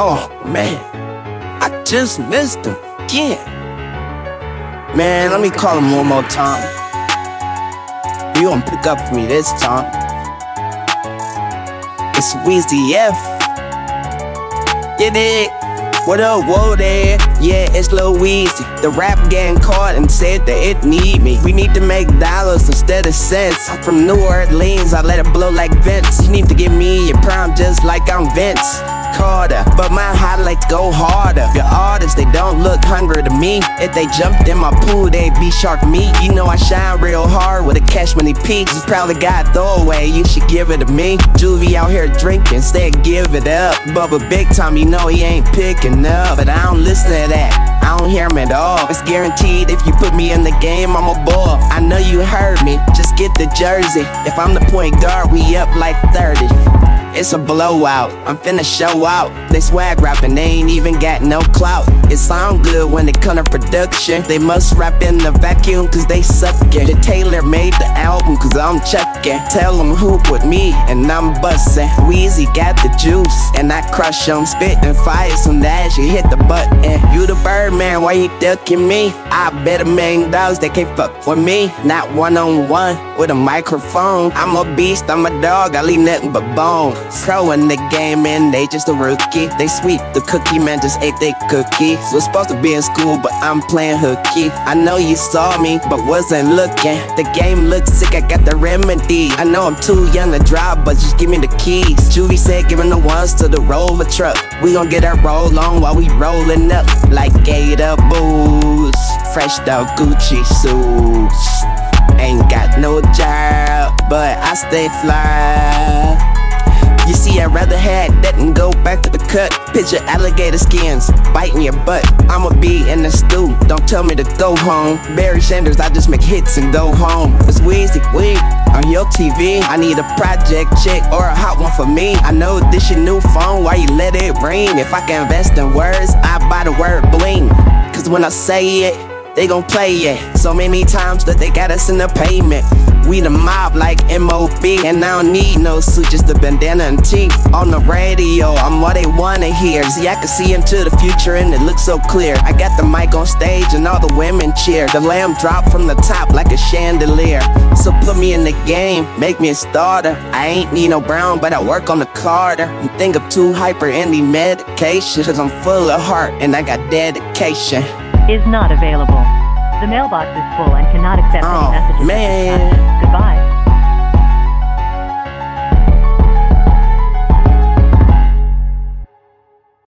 Oh man, I just missed him. Yeah. Man, let me call him one more time. You gonna pick up for me this time. It's Weezy F. Get it? What up, whoa there? Yeah, it's Lil Wheezy. The rap gang called and said that it need me. We need to make dollars instead of cents. I'm from New Orleans, I let it blow like Vince. You need to give me your prime just like I'm Vince Carter, but my highlights go harder. Your artists, they don't look hungry to me. If they jumped in my pool, they'd be shark meat. You know I shine real hard with a cash money peaks. You probably got throwaway, you should give it to me. Juvie out here drinking, said give it up. Bubba big time, you know he ain't picking up. But I don't listen to that, I don't hear him at all. It's guaranteed if you put me in the game, I'm a ball. I know you heard me, just get the jersey. If I'm the point guard, we up like 30. It's a blowout, I'm finna show out. They swag rapping, they ain't even got no clout. It sound good when it come to production. They must rap in the vacuum cause they suckin'. The Taylor made the album cause I'm chuckin'. Tell them hoop with me and I'm bussin'. Weezy got the juice and I crush on. Spittin' fire, some dash, you hit the button. You the bird man, why you ducking me? I bet $1 million they can't fuck with me. Not one-on-one with a microphone. I'm a beast, I'm a dog, I leave nothing but bone. Pro in the game and they just a rookie. They sweep the cookie, man just ate they cookie. Was supposed to be in school but I'm playing hooky. I know you saw me but wasn't looking. The game looks sick, I got the remedy. I know I'm too young to drive but just give me the keys. Juvie said giving the ones to the rover truck. We gon' get our roll on while we rolling up. Like Gator boots, fresh dog Gucci suits. Ain't got no job but I stay fly. You see, I'd rather had that and go back to the cut. Picture alligator skins biting your butt. I'ma be in the stew, don't tell me to go home. Barry Sanders, I just make hits and go home. It's Weezy Wee on your TV. I need a project chick or a hot one for me. I know this your new phone, why you let it ring? If I can invest in words, I buy the word bling. Cause when I say it, they gon' play it. So many times that they got us in the pavement. We the mob like M.O.B. And I don't need no suit, just a bandana and tee. On the radio, I'm what they wanna hear. See, I can see into the future and it looks so clear. I got the mic on stage and all the women cheer. The lamb dropped from the top like a chandelier. So put me in the game, make me a starter. I ain't need no brown, but I work on the Carter. You think I'm too hyper, any medication. Cause I'm full of heart and I got dedication. Is not available. The mailbox is full and cannot accept any messages. Man. Goodbye.